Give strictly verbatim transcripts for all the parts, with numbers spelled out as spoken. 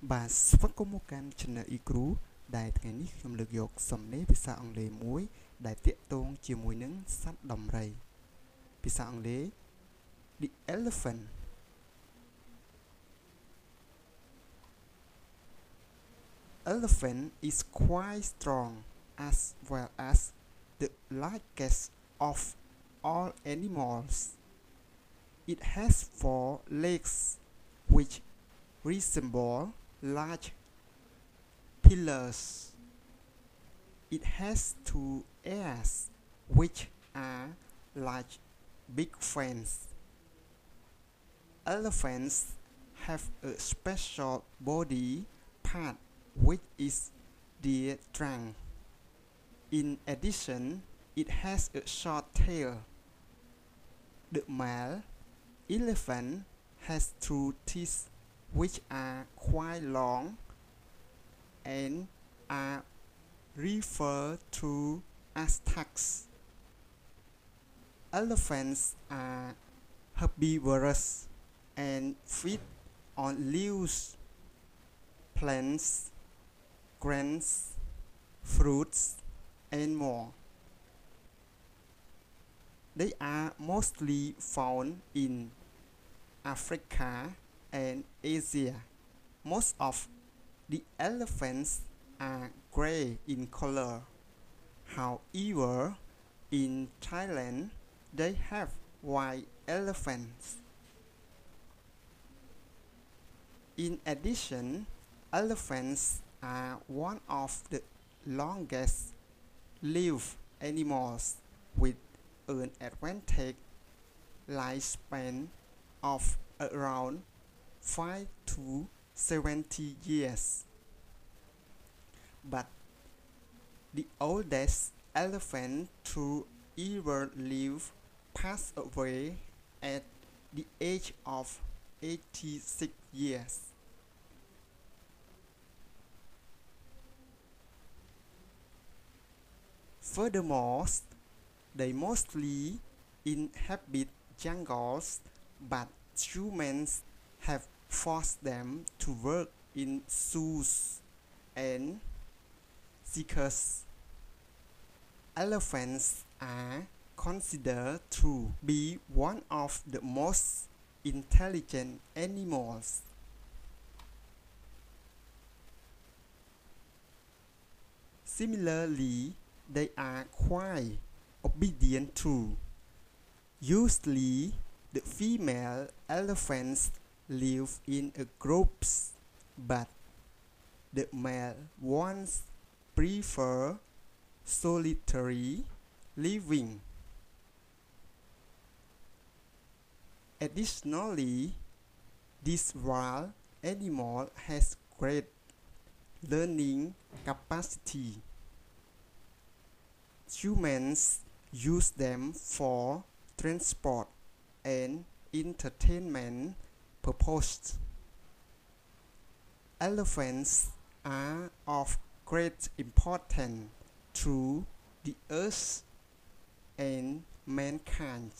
Bà sắp có một kênh channel iGru Đại ngày nít trong lực dục xâm nế vì sao ông lê muối Đại tiện tôn chiều mùi nứng sắp đồng rầy Vì sao ông lê The Elephant Elephant is quite strong as well as the largest of all animals. It has four legs which resemble large pillars. It has two ears which are large big fans. Elephants have a special body part which is their trunk. In addition, it has a short tail. The male elephant has two teeth which are quite long and are referred to as tusks. Elephants are herbivorous and feed on leaves, plants, grains, fruits, and more. They are mostly found in Africa and Asia. Most of the elephants are gray in color. However, in Thailand, they have white elephants. In addition, elephants are one of the longest lived animals with an advantage lifespan of around five to seventy years. But the oldest elephant to ever live passed away at the age of eighty-six years. Furthermore, they mostly inhabit jungles, but humans have forced them to work in zoos and circuses. Elephants are considered to be one of the most intelligent animals. Similarly, they are quite obedient too. Usually, the female elephants live in groups, but the male ones prefer solitary living. Additionally, this wild animal has great learning capacity. Humans use them for transport and entertainment purposes. Elephants are of great importance to the earth and mankind.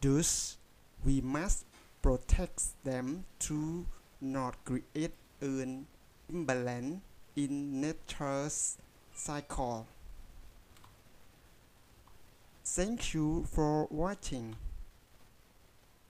Thus, we must protect them to not create an imbalance in nature's cycle. Thank you for watching.